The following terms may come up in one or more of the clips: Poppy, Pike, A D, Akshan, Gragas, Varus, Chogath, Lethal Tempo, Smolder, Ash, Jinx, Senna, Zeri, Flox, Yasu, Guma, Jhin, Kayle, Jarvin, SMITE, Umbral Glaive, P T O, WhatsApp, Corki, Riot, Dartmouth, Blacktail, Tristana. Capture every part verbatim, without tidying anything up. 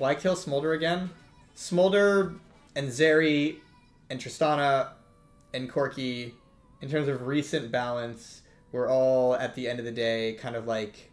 Blacktail, Smolder again. Smolder and Zeri and Tristana and Corki, in terms of recent balance, were all, at the end of the day, kind of like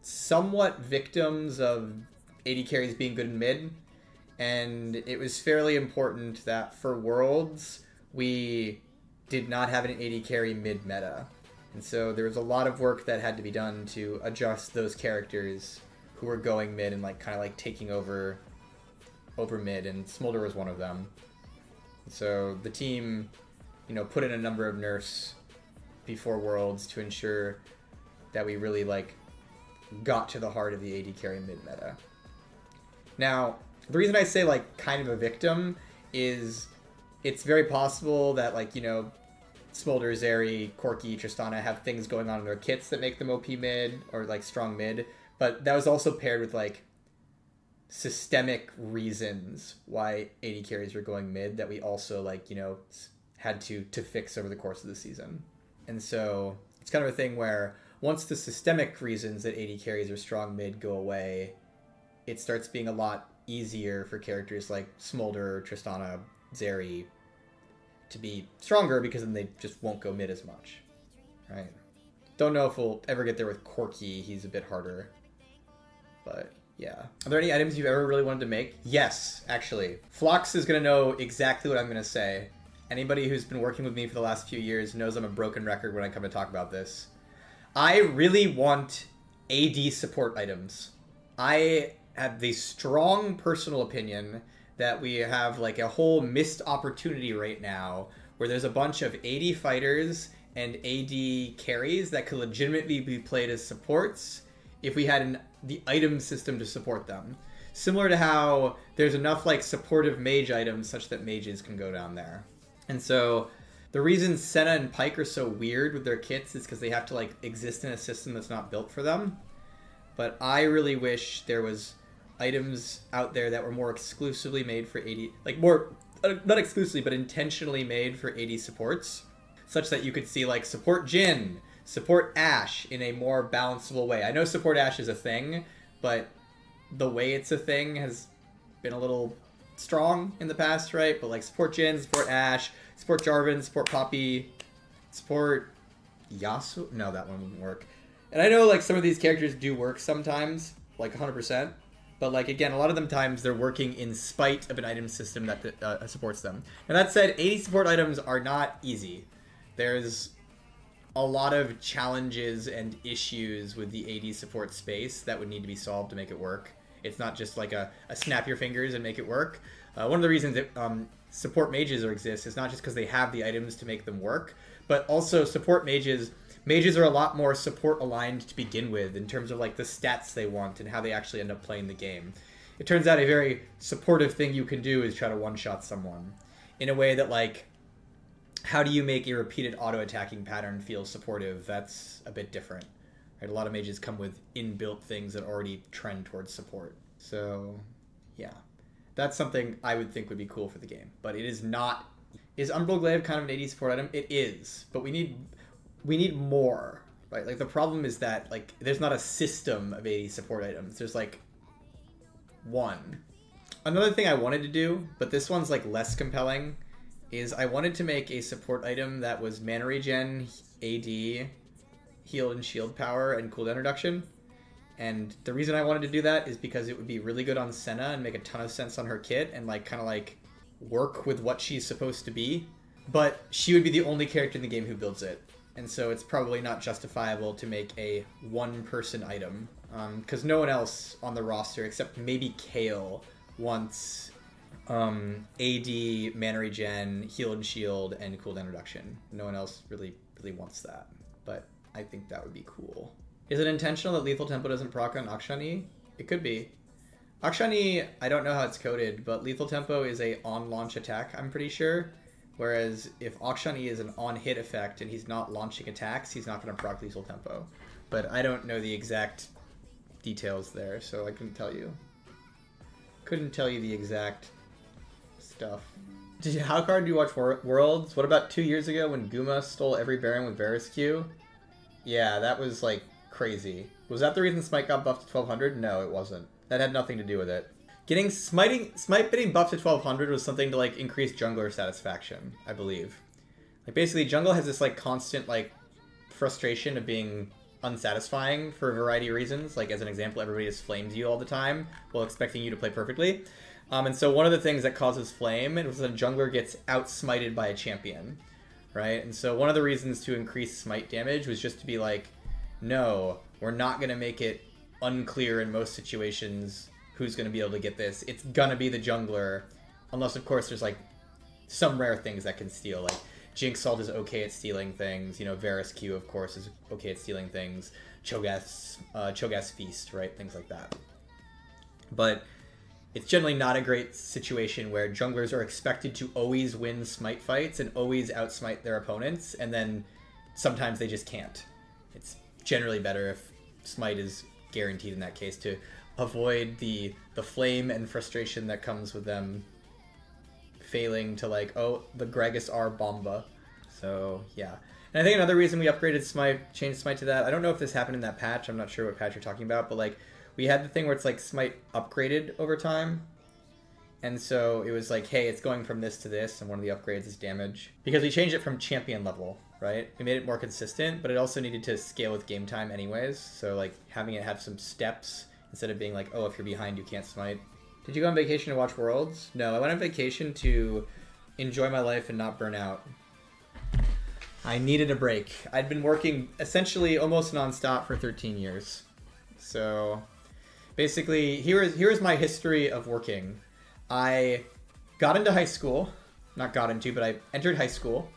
somewhat victims of A D carries being good in mid. And it was fairly important that for Worlds, we did not have an A D carry mid meta. And so there was a lot of work that had to be done to adjust those characters who were going mid and like kind of like taking over over mid, and Smolder was one of them. And so the team, you know, put in a number of nerfs before Worlds to ensure that we really like got to the heart of the A D carry mid meta. Now, the reason I say like kind of a victim is it's very possible that, like, you know, Smolder, Zeri, Corki, Tristana have things going on in their kits that make them O P mid or like strong mid, but that was also paired with like systemic reasons why A D carries were going mid that we also like, you know, had to to fix over the course of the season. And so it's kind of a thing where once the systemic reasons that A D carries or strong mid go away, it starts being a lot easier for characters like Smolder, Tristana, Zeri to be stronger, because then they just won't go mid as much, right? Don't know if we'll ever get there with Corki. He's a bit harder, but yeah. Are there any items you've ever really wanted to make? Yes, actually. Flox is gonna know exactly what I'm gonna say. Anybody who's been working with me for the last few years knows I'm a broken record when I come to talk about this. I really want A D support items. I have the strong personal opinion that we have like a whole missed opportunity right now where there's a bunch of A D fighters and A D carries that could legitimately be played as supports if we had an, the item system to support them. Similar to how there's enough like supportive mage items such that mages can go down there. And so the reason Senna and Pike are so weird with their kits is because they have to like exist in a system that's not built for them. But I really wish there was items out there that were more exclusively made for A D, like more, uh, not exclusively, but intentionally made for A D supports, such that you could see like support Jhin, support Ash in a more balanceable way. I know support Ash is a thing, but the way it's a thing has been a little strong in the past, right? But like support Jhin, support Ash, support Jarvin, support Poppy, support Yasu? No, that one wouldn't work. And I know like some of these characters do work sometimes, like one hundred percent. But, like, again, a lot of them times they're working in spite of an item system that uh, supports them. And that said, A D support items are not easy. There's a lot of challenges and issues with the A D support space that would need to be solved to make it work. It's not just like a, a snap your fingers and make it work. Uh, one of the reasons that um, support mages exist is not just because they have the items to make them work, but also support mages... Mages are a lot more support-aligned to begin with in terms of like the stats they want and how they actually end up playing the game. It turns out a very supportive thing you can do is try to one-shot someone in a way that like, how do you make a repeated auto-attacking pattern feel supportive? That's a bit different. Right? A lot of mages come with inbuilt things that already trend towards support. So yeah, that's something I would think would be cool for the game, but it is not. Is Umbral Glaive kind of an A D support item? It is, but we need... We need more, right? Like, the problem is that, like, there's not a system of A D support items. There's, like, one. Another thing I wanted to do, but this one's, like, less compelling, is I wanted to make a support item that was mana regen, A D, heal and shield power, and cooldown reduction. And the reason I wanted to do that is because it would be really good on Senna and make a ton of sense on her kit and, like, kind of, like, work with what she's supposed to be. But she would be the only character in the game who builds it. And so it's probably not justifiable to make a one-person item, because um, no one else on the roster, except maybe Kayle, wants um, A D, mana regen, heal and shield, and cooldown reduction. No one else really, really wants that, but I think that would be cool. Is it intentional that Lethal Tempo doesn't proc on Akshan? It could be. Akshan, I don't know how it's coded, but Lethal Tempo is a on-launch attack, I'm pretty sure. Whereas if Akshan is an on-hit effect and he's not launching attacks, he's not going to proc Lethal Tempo. But I don't know the exact details there, so I couldn't tell you. Couldn't tell you the exact stuff. Did you, how hard do you watch Wor Worlds? What about two years ago when Guma stole every Baron with Varus Q? Yeah, that was, like, crazy. Was that the reason Smite got buffed to twelve hundred? No, it wasn't. That had nothing to do with it. Getting smiting, smite bidding buff to twelve hundred was something to like increase jungler satisfaction, I believe. Like basically, jungle has this like constant like frustration of being unsatisfying for a variety of reasons. Like as an example, everybody just flames you all the time while expecting you to play perfectly. Um, and so one of the things that causes flame is when a jungler gets outsmited by a champion, right? And so one of the reasons to increase smite damage was just to be like, no, we're not gonna make it unclear in most situations who's gonna be able to get this. It's gonna be the jungler, unless of course there's like some rare things that can steal. Like Jinx Salt is okay at stealing things. You know, Varus Q of course is okay at stealing things. Chogath's uh, Chogath's Feast, right? Things like that. But it's generally not a great situation where junglers are expected to always win smite fights and always outsmite their opponents, and then sometimes they just can't. It's generally better if smite is guaranteed in that case to avoid the the flame and frustration that comes with them failing to like, oh, the Gragas are Bomba. So yeah. And I think another reason we upgraded smite, changed smite to that, I don't know if this happened in that patch, I'm not sure what patch you're talking about, but like we had the thing where it's like smite upgraded over time. And so it was like, hey, it's going from this to this, and one of the upgrades is damage. Because we changed it from champion level, right? We made it more consistent, but it also needed to scale with game time anyways. So like having it have some steps instead of being like, oh, if you're behind, you can't smite. Did you go on vacation to watch Worlds? No, I went on vacation to enjoy my life and not burn out. I needed a break. I'd been working essentially almost nonstop for thirteen years. So basically, here is here is my history of working. I got into high school, not got into, but I entered high school,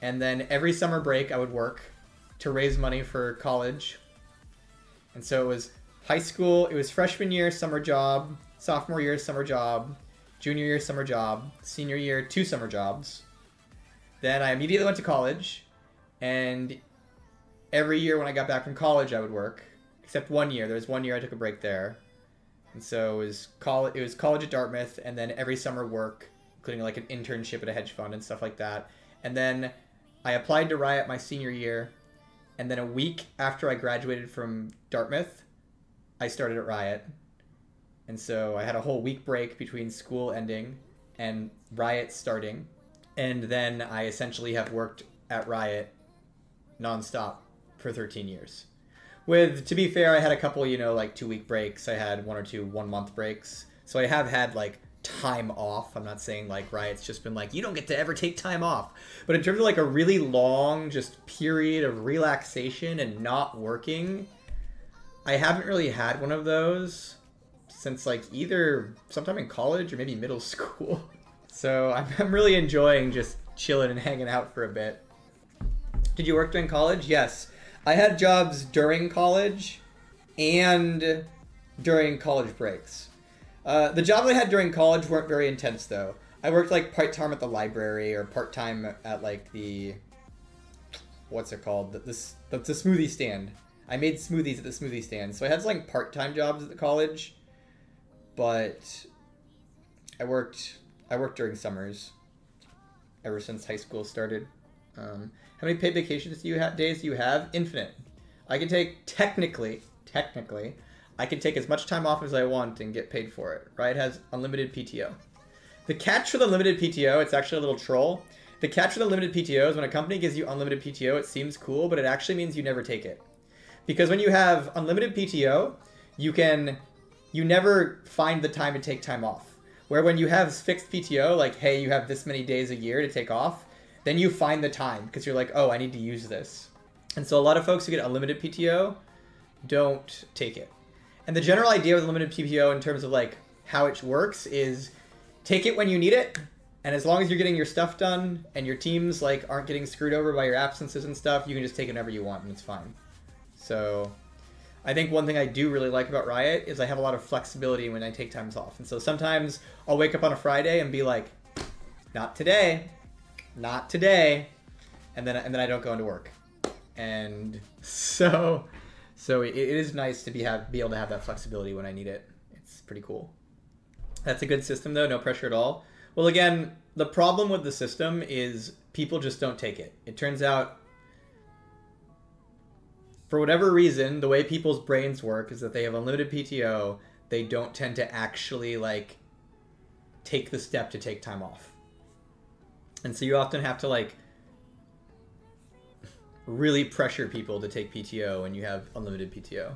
and then every summer break I would work to raise money for college. And so it was high school, it was freshman year, summer job, sophomore year, summer job, junior year, summer job, senior year, two summer jobs. Then I immediately went to college, and every year when I got back from college I would work, except one year. There was one year I took a break there. And so it was, col it was college at Dartmouth, and then every summer work, including like an internship at a hedge fund and stuff like that. And then I applied to Riot my senior year, and then a week after I graduated from Dartmouth, I started at Riot. And so I had a whole week break between school ending and Riot starting. And then I essentially have worked at Riot nonstop for thirteen years. With, to be fair, I had a couple, you know, like two-week breaks. I had one or two one-month breaks. So I have had, like, time off. I'm not saying, like, Riot's just been like, you don't get to ever take time off. But in terms of, like, a really long just period of relaxation and not working, I haven't really had one of those since, like, either sometime in college or maybe middle school. So I'm, I'm really enjoying just chilling and hanging out for a bit. Did you work during college? Yes. I had jobs during college and during college breaks. Uh, the jobs I had during college weren't very intense, though. I worked like part-time at the library or part-time at like the, what's it called? The, the, the, the smoothie stand. I made smoothies at the smoothie stand. So I had like part-time jobs at the college, but I worked, I worked during summers ever since high school started. Um, how many paid vacations do you have, days do you have? Infinite. I can take, technically, technically, I can take as much time off as I want and get paid for it. Riot has unlimited P T O. The catch for the limited P T O, it's actually a little troll. The catch for the limited P T O is when a company gives you unlimited P T O, it seems cool, but it actually means you never take it. Because when you have unlimited P T O, you can, you never find the time to take time off. Where when you have fixed P T O, like, hey, you have this many days a year to take off, then you find the time because you're like, oh, I need to use this. And so a lot of folks who get unlimited P T O don't take it. And the general idea with limited P T O in terms of like how it works is take it when you need it. And as long as you're getting your stuff done and your teams like aren't getting screwed over by your absences and stuff, you can just take it whenever you want and it's fine. So I think one thing I do really like about Riot is I have a lot of flexibility when I take times off. And so sometimes I'll wake up on a Friday and be like, not today. Not today, and then and then I don't go into work, and so so it, it is nice to be have be able to have that flexibility when I need it. It's pretty cool. That's a good system though, no pressure at all. Well, again, the problem with the system is people just don't take it. It turns out, for whatever reason, the way people's brains work is that they have unlimited P T O. they don't tend to actually, like, take the step to take time off. And so you often have to, like, really pressure people to take P T O, and you have unlimited P T O.